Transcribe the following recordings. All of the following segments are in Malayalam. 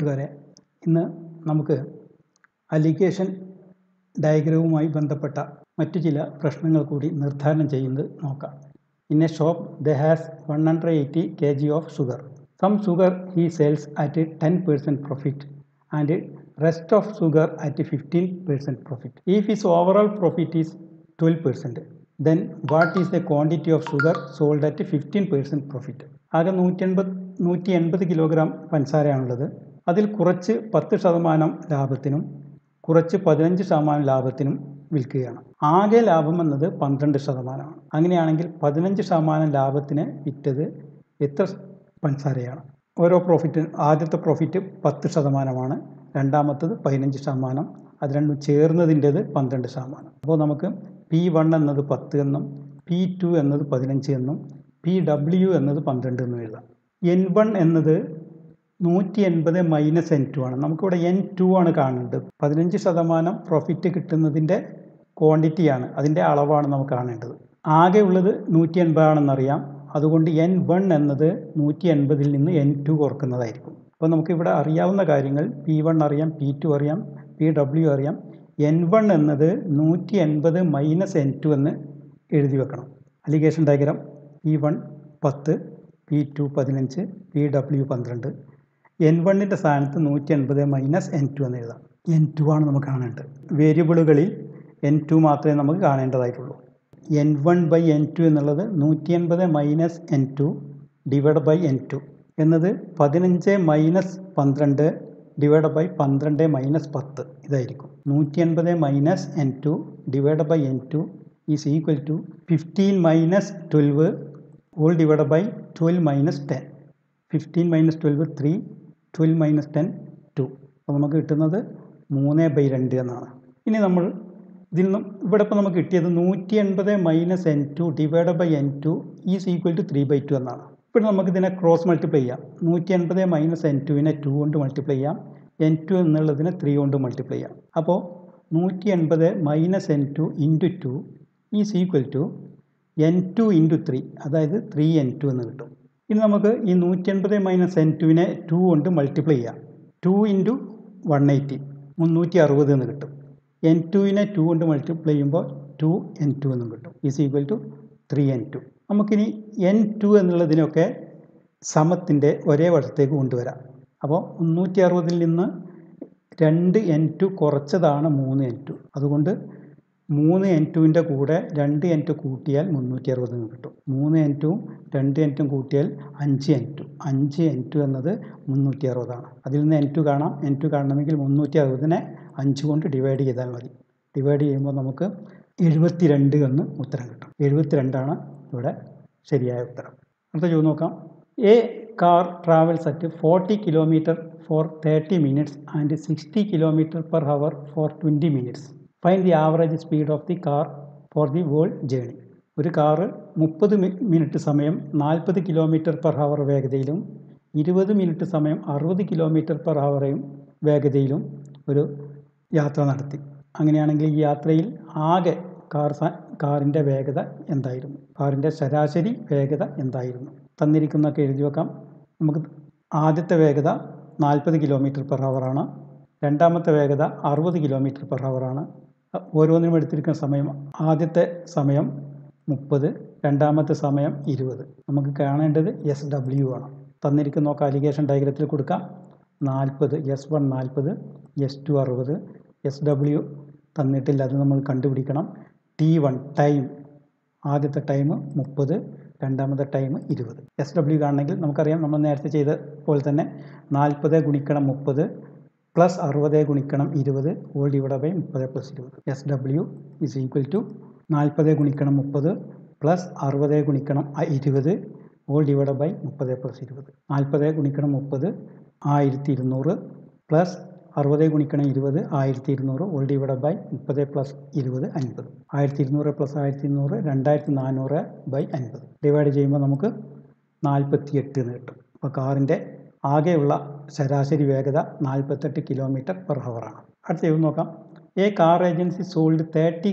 കൂട്ടുകാരെ, ഇന്ന് നമുക്ക് അലിഗേഷൻ ഡയഗ്രവുമായി ബന്ധപ്പെട്ട മറ്റു ചില പ്രശ്നങ്ങൾ കൂടി നിർദ്ധാരണം ചെയ്യുന്നത് നോക്കാം. In a shop the has 180 kg of sugar. Some sugar he sells at 10% profit and rest of sugar at 15% profit. If his overall profit is 12%, then what is the quantity of sugar sold at 15% profit? ആകെ 180 കിലോഗ്രാം പഞ്ചസാരയാണുള്ളത്. അതിൽ കുറച്ച് 10% ലാഭത്തിനും കുറച്ച് 15% ലാഭത്തിനും വിൽക്കുകയാണ്. ആകെ ലാഭം എന്നത് 12%. അങ്ങനെയാണെങ്കിൽ 15% ലാഭത്തിന് വിറ്റത് എത്ര പഞ്ചസാരയാണ്? ഓരോ പ്രോഫിറ്റ്, ആദ്യത്തെ പ്രോഫിറ്റ് 10%, രണ്ടാമത്തത് 15%, അത് രണ്ടും ചേർന്നതിൻ്റേത് 12%. അപ്പോൾ നമുക്ക് P1 എന്നത് 10 എന്നും P2 എന്നത് 15 എന്നും PW എന്നത് 12 എന്നും എഴുതാം. N1 എന്നത് 180 - N2 ആണ്. നമുക്കിവിടെ N2 ആണ് കാണേണ്ടത്. 15% പ്രോഫിറ്റ് കിട്ടുന്നതിൻ്റെ ക്വാണ്ടിറ്റിയാണ്, അതിൻ്റെ അളവാണ് നമുക്ക് കാണേണ്ടത്. ആകെ ഉള്ളത് 180 ആണെന്നറിയാം. അതുകൊണ്ട് N1 എന്നത് 180 ൽ നിന്ന് N2 കുറക്കുന്നതായിരിക്കും. അപ്പോൾ നമുക്കിവിടെ അറിയാവുന്ന കാര്യങ്ങൾ P1 അറിയാം, P2 അറിയാം, PW അറിയാം. N1 എന്നത് 180 - N2 എന്ന് എഴുതി വെക്കണം. Alligation diagram P1 10, P2 15, PW 12. N1ൻ്റെ സ്ഥാനത്ത് 180 - N2 എന്ന് എഴുതാം. N2 ആണ് നമുക്ക് കാണേണ്ടത്. വേരിയബിളുകളിൽ N2 മാത്രമേ നമുക്ക് കാണേണ്ടതായിട്ടുള്ളൂ. N1/N2 എന്നുള്ളത് 180 - N2 / N2 എന്നത് 15 - 12 / 12 - 10 ഇതായിരിക്കും. 180 - N2 / N2 is equal to 15 - 12 / 12 - 10. 15 - 12 3, 12 - 10 2. അപ്പോൾ നമുക്ക് കിട്ടുന്നത് 3/2 എന്നാണ്. ഇനി നമ്മൾ ഇതിൽ നിന്നും ഇവിടെ ഇപ്പോൾ നമുക്ക് കിട്ടിയത് 180 - N2 / N2 is equal to 3/2 എന്നാണ്. ഇവിടെ നമുക്കിതിനെ ക്രോസ് മൾട്ടിപ്ലൈ ചെയ്യാം. 180 - N2നെ 2 കൊണ്ട് മൾട്ടിപ്ലൈ ചെയ്യാം, N2 എന്നുള്ളതിനെ 3 കൊണ്ട് മൾട്ടിപ്ലൈ ചെയ്യാം. അപ്പോൾ 180 - N2 × 2 is equal to N2 × 3, അതായത് 3N2 എന്ന് കിട്ടും. ഇനി നമുക്ക് ഈ 180 - N2നെ 2 കൊണ്ട് മൾട്ടിപ്ലൈ ചെയ്യാം. 2 × 180, 360 എന്ന് കിട്ടും. N2നെ 2 കൊണ്ട് മൾട്ടിപ്ലൈ ചെയ്യുമ്പോൾ 2N2 എന്നും കിട്ടും. Is equal to 3N2. നമുക്കിനി N2 എന്നുള്ളതിനൊക്കെ സമത്തിൻ്റെ ഒരേ വശത്തേക്ക് കൊണ്ടുവരാം. അപ്പോൾ 360 ൽ നിന്ന് 2N2 കുറച്ചതാണ് 3N2. അതുകൊണ്ട് 3N2ൻ്റെ കൂടെ 2N2 കൂട്ടിയാൽ 360 എന്ന് കിട്ടും. 3N2ഉം 2N2 കൂട്ടിയാൽ 5N2. 5N2 എന്നത് 360 ആണ്. അതിൽ നിന്ന് N2 കാണാം. N2 കാണണമെങ്കിൽ 360നെ 5 കൊണ്ട് ഡിവൈഡ് ചെയ്താൽ മതി. ഡിവൈഡ് ചെയ്യുമ്പോൾ നമുക്ക് 72 എന്ന് ഉത്തരം കിട്ടും. 72 ആണ് ഇവിടെ ശരിയായ ഉത്തരം. അടുത്ത ചോദ്യം നോക്കാം. A car travels at 40 km for 30 minutes and 60 km/h for 20 minutes. Find the average speed of the car for the whole journey. ഒരു കാറ് 30 മിനിറ്റ് സമയം 40 km/h വേഗതയിലും 20 മിനിറ്റ് സമയം 60 km/h വേഗതയിലും ഒരു യാത്ര നടത്തി. അങ്ങനെയാണെങ്കിൽ ഈ യാത്രയിൽ ആകെ കാറിൻ്റെ വേഗത എന്തായിരുന്നു? കാറിൻ്റെ ശരാശരി വേഗത എന്തായിരുന്നു? തന്നിരിക്കുന്നതൊക്കെ എഴുതി വെക്കാം. നമുക്ക് ആദ്യത്തെ വേഗത 40 km/h ആണ്, രണ്ടാമത്തെ വേഗത 60 km/h ആണ്. ഓരോന്നിനും എടുത്തിരിക്കുന്ന സമയം, ആദ്യത്തെ സമയം 30, രണ്ടാമത്തെ സമയം 20. നമുക്ക് കാണേണ്ടത് SW ആണ്. തന്നിരിക്കുന്നതൊക്കെ അലിഗേഷൻ ഡയഗ്രത്തിൽ കൊടുക്കാം. 40, S1 40, S2 60, SW തന്നിട്ടില്ല, അത് നമ്മൾ കണ്ടുപിടിക്കണം. T1 ടൈം, ആദ്യത്തെ ടൈം 30, രണ്ടാമത്തെ ടൈം 20. SW കാണണമെങ്കിൽ നമുക്കറിയാം, നമ്മൾ നേരത്തെ ചെയ്ത പോലെ തന്നെ 40 × 30 + 60 × 20 / 30 + 20. SW is equal to 40 × 30 + 60 × 20 / 30 + 20. 40 × 30 1200 + 60 × 20 1200 / 30 + 20 50. 1200 + 1200 2400 / 50 divide ചെയ്യുമ്പോൾ നമുക്ക് 48 എന്ന് കിട്ടും. അപ്പോൾ കാറിൻ്റെ ആകെയുള്ള ശരാശരി വേഗത 48 km/h ആണ്. അടുത്ത ഇത് നോക്കാം. A car agency sold 30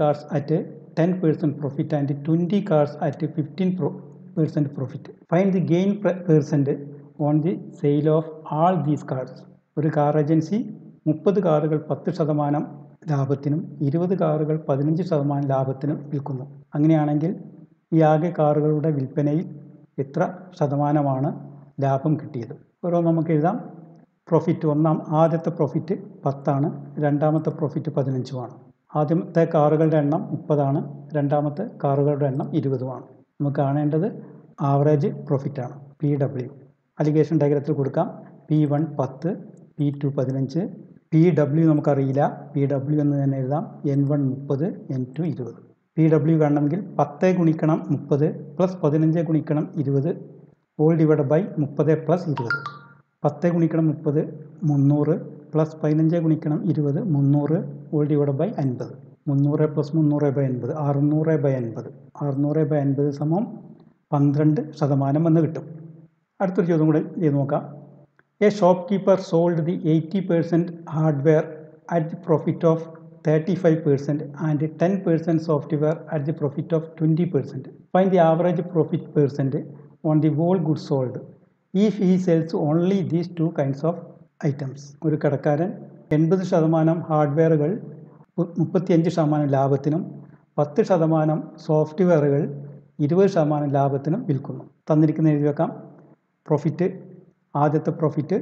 cars at 10% profit and 20 cars at 15% profit. Find the gain percent on the sale of all these cars. ഒരു കാർ ഏജൻസി 30 കാറുകൾ 10% ലാഭത്തിനും 20 കാറുകൾ 15% ലാഭത്തിനും വിൽക്കുന്നു. അങ്ങനെയാണെങ്കിൽ ഈ ആകെ കാറുകളുടെ വിൽപ്പനയിൽ എത്ര ശതമാനമാണ് ലാഭം കിട്ടിയത്? ഓരോ നമുക്ക് എഴുതാം. പ്രോഫിറ്റ് ആദ്യത്തെ പ്രോഫിറ്റ് 10 ആണ്, രണ്ടാമത്തെ പ്രോഫിറ്റ് 15 ആണ്. ആദ്യത്തെ കാറുകളുടെ എണ്ണം 30 ആണ്, രണ്ടാമത്തെ കാറുകളുടെ എണ്ണം 20 ആണ്. നമുക്ക് കാണേണ്ടത് ആവറേജ് പ്രോഫിറ്റാണ്, PW. അലിഗേഷൻ ഡയഗ്രത്തിൽ കൊടുക്കാം. P1 10, P2 15, PW നമുക്കറിയില്ല, PW എന്ന് തന്നെ എഴുതാം. N1 30, N2 20. PW കാണണമെങ്കിൽ 10 × 30 plus 15 × 20 all divided by 30 + 20. 10 × 30 300 plus 15 × 20 300 all divided by 50. 300 plus 300 / 50 600 / 50. 600 / 50 സമം 12% എന്ന് കിട്ടും. അടുത്തൊരു ചോദ്യം കൂടെ ചെയ്ത് നോക്കാം. A shopkeeper sold the 80% hardware at the profit of 35% and 10% software at the profit of 20%. Find the average profit % on the whole goods sold if he sells only these two kinds of items. ഒരു കടക്കാരൻ 80% ഹാർഡ്വെയറുകൾ 35% ലാഭത്തിനും 10% സോഫ്റ്റ്വെയറുകൾ 20% ലാഭത്തിനും വിൽക്കുന്നു. തന്നിരിക്കുന്ന എഴുതി വെക്കാം. പ്രോഫിറ്റ് ആദ്യത്തെ പ്രോഫിറ്റ്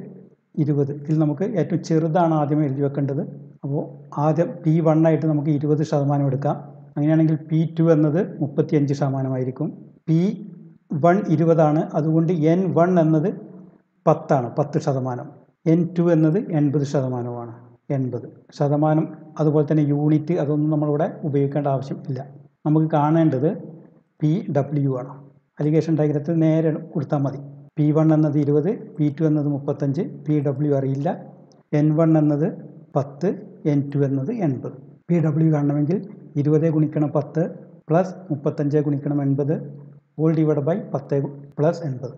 20, ഇതിൽ നമുക്ക് ഏറ്റവും ചെറുതാണ് ആദ്യം എഴുതി വെക്കേണ്ടത്. അപ്പോൾ ആദ്യം P1 ആയിട്ട് നമുക്ക് 20% എടുക്കാം. അങ്ങനെയാണെങ്കിൽ P2 എന്നത് 35% ആയിരിക്കും. P1 20 ആണ്, അതുകൊണ്ട് N1 എന്നത് 10 ആണ്, 10%. N2 എന്നത് 80% ആണ്, 80%. അതുപോലെ തന്നെ യൂണിറ്റ് അതൊന്നും നമ്മളിവിടെ ഉപയോഗിക്കേണ്ട ആവശ്യം ഇല്ല. നമുക്ക് കാണേണ്ടത് PW ആണ്. അലിഗേഷൻ ഡയഗ്രത്തിൽ നേരെ കൊടുത്താൽ മതി. P1 എന്നത് 20, P2 എന്നത് 35, PW അറിയില്ല, N1 എന്നത് 10, N2 എന്നത് 80. PW കാണണമെങ്കിൽ 20 × 10 plus 35 × 80 all divided by 10 plus 80.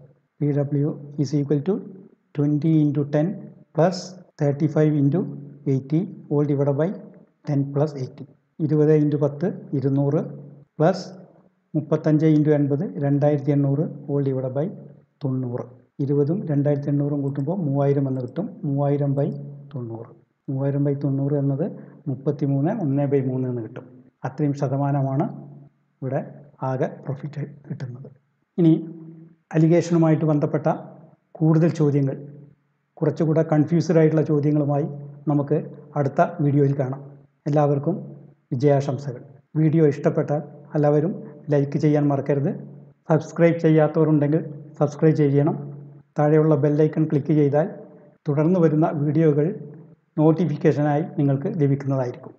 PW = 20 × 10 plus 35 × 80 all divided by 10 plus 80. 20 × 10 200 plus 35 × 80 2800 all divided by 90. 20 ഉം 2800 കൂട്ടുമ്പോൾ 3000 എന്ന് കിട്ടും. 3000 / 90, 3000 / 90 എന്നത് 33 1/3 എന്ന് കിട്ടും. അത്രയും ശതമാനമാണ് ഇവിടെ ആകെ പ്രോഫിറ്റ് കിട്ടുന്നത്. ഇനി അലിഗേഷനുമായിട്ട് ബന്ധപ്പെട്ട കൂടുതൽ ചോദ്യങ്ങൾ, കുറച്ചുകൂടെ കൺഫ്യൂസ്ഡ് ആയിട്ടുള്ള ചോദ്യങ്ങളുമായി നമുക്ക് അടുത്ത വീഡിയോയിൽ കാണാം. എല്ലാവർക്കും വിജയാശംസകൾ. വീഡിയോ ഇഷ്ടപ്പെട്ടാൽ എല്ലാവരും ലൈക്ക് ചെയ്യാൻ മറക്കരുത്. സബ്സ്ക്രൈബ് ചെയ്യാത്തവരുണ്ടെങ്കിൽ സബ്സ്ക്രൈബ് ചെയ്യണം. താഴെയുള്ള ബെല്ലൈക്കൺ ക്ലിക്ക് ചെയ്താൽ തുടർന്ന് വരുന്ന വീഡിയോകൾ നോട്ടിഫിക്കേഷനായി നിങ്ങൾക്ക് ലഭിക്കുന്നതായിരിക്കും.